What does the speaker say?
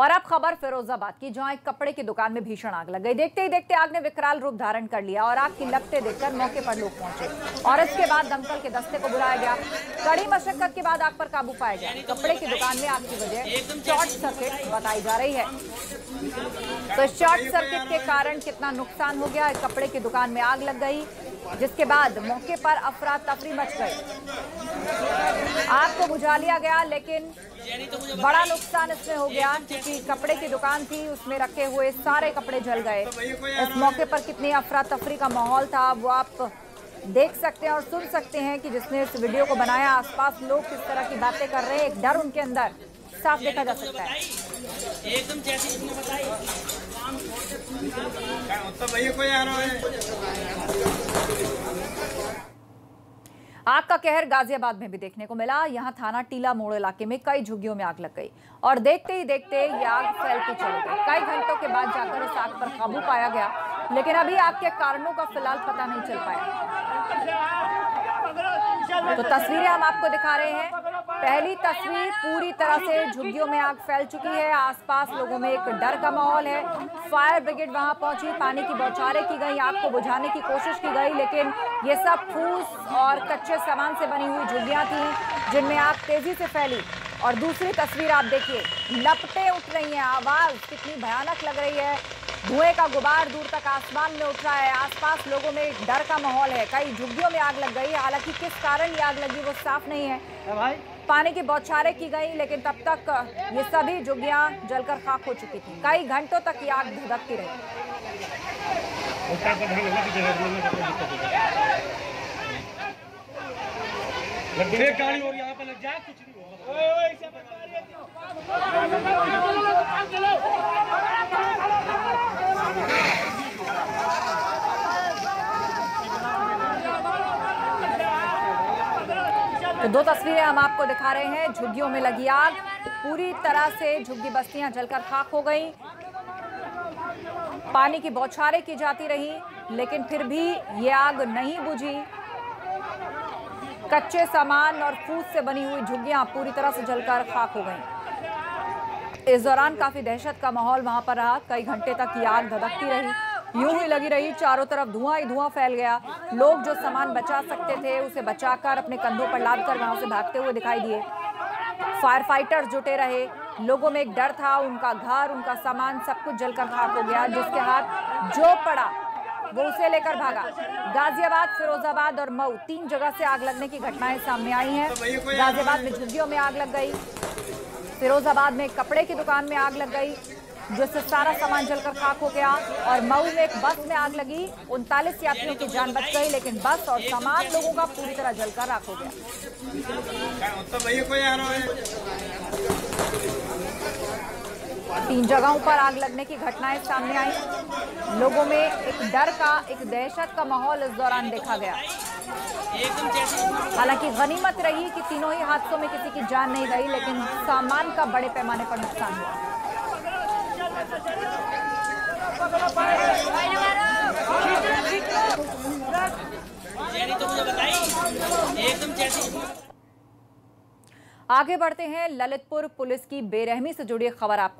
और अब खबर फिरोजाबाद की, जहां एक कपड़े की दुकान में भीषण आग लग गई। देखते ही देखते आग ने विकराल रूप धारण कर लिया और आग की लगते देखकर मौके पर लोग पहुंचे और इसके बाद दमकल के दस्ते को बुलाया गया। कड़ी मशक्कत के बाद आग पर काबू पाया गया। कपड़े की दुकान में आग की वजह शॉर्ट सर्किट बताई जा रही है। तो शॉर्ट सर्किट के कारण कितना नुकसान हो गया। एक कपड़े की दुकान में आग लग गई, जिसके बाद मौके पर अफरा तफरी मच गई। आग को बुझा लिया गया, लेकिन बड़ा नुकसान इसमें हो गया क्योंकि कपड़े की दुकान थी, उसमें रखे हुए सारे कपड़े जल गए। इस मौके पर कितनी अफरा तफरी का माहौल था वो आप देख सकते हैं और सुन सकते हैं कि जिसने इस वीडियो को बनाया आसपास लोग किस तरह की बातें कर रहे हैं। एक डर उनके अंदर साफ देखा जा सकता है। एकदम आग का कहर गाजियाबाद में भी देखने को मिला। यहां थाना टीला मोड़ इलाके में कई झुग्गियों में आग लग गई और देखते ही देखते ये आग फैलती चली गई। कई घंटों के बाद जाकर इस आग पर काबू पाया गया, लेकिन अभी आग के कारणों का फिलहाल पता नहीं चल पाया। तो तस्वीरें हम आपको दिखा रहे हैं। पहली तस्वीर पूरी तरह से झुग्गियों में आग फैल चुकी है। आसपास लोगों में एक डर का माहौल है। फायर ब्रिगेड वहां पहुंची, पानी की बौछारें की गई, आग को बुझाने की कोशिश की गई, लेकिन ये सब फूस और कच्चे सामान से बनी हुई झुग्गियां थी जिनमें आग तेजी से फैली। और दूसरी तस्वीर आप देखिए, लपटें उठ रही हैं, आवाज कितनी भयानक लग रही है। धुएं का गुबार दूर तक आसमान में उठ रहा है। आसपास लोगों में एक डर का माहौल है। कई झुग्गियों में आग लग गई, हालांकि किस कारण ये आग लगी वो साफ नहीं है। पानी की बौछारें की गई, लेकिन तब तक ये सभी झुग्गियां जलकर खाक हो चुकी थी। कई घंटों तक ये आग भुदकती रही। तो दो तस्वीरें हम आपको दिखा रहे हैं। झुग्गियों में लगी आग, पूरी तरह से झुग्गी बस्तियां जलकर खाक हो गई। पानी की बौछारें की जाती रही, लेकिन फिर भी ये आग नहीं बुझी। कच्चे सामान और फूस से बनी हुई झुग्गियां पूरी तरह से जलकर खाक हो गई। इस दौरान काफी दहशत का माहौल वहां पर रहा। कई घंटे तक ये आग धधकती रही, यूं ही लगी रही। चारों तरफ धुआं ही धुआं फैल गया। लोग जो सामान बचा सकते थे उसे बचाकर अपने कंधों पर लादकर वहां से भागते हुए दिखाई दिए। फायर फाइटर्स जुटे रहे। लोगों में एक डर था, उनका घर, उनका सामान सब कुछ जलकर खाक हो गया। जिसके हाथ जो पड़ा वो उसे लेकर भागा। गाजियाबाद, फिरोजाबाद और मऊ, 3 जगह से आग लगने की घटनाएं सामने आई हैं। गाजियाबाद में झुग्गियों में आग लग गई, फिरोजाबाद में कपड़े की दुकान में आग लग गई जिससे सारा सामान जलकर खाक हो गया, और मऊ में एक बस में आग लगी। 39 यात्रियों की जान बच गई, लेकिन बस और सामान लोगों का पूरी तरह जलकर राख हो गया। 3 जगहों पर आग लगने की घटनाएं सामने आई। लोगों में एक डर का, एक दहशत का माहौल इस दौरान देखा गया। हालांकि गनीमत रही कि तीनों ही हादसों में किसी की जान नहीं गई, लेकिन सामान का बड़े पैमाने पर नुकसान हुआ। आगे बढ़ते हैं। ललितपुर पुलिस की बेरहमी से जुड़ी खबर आपको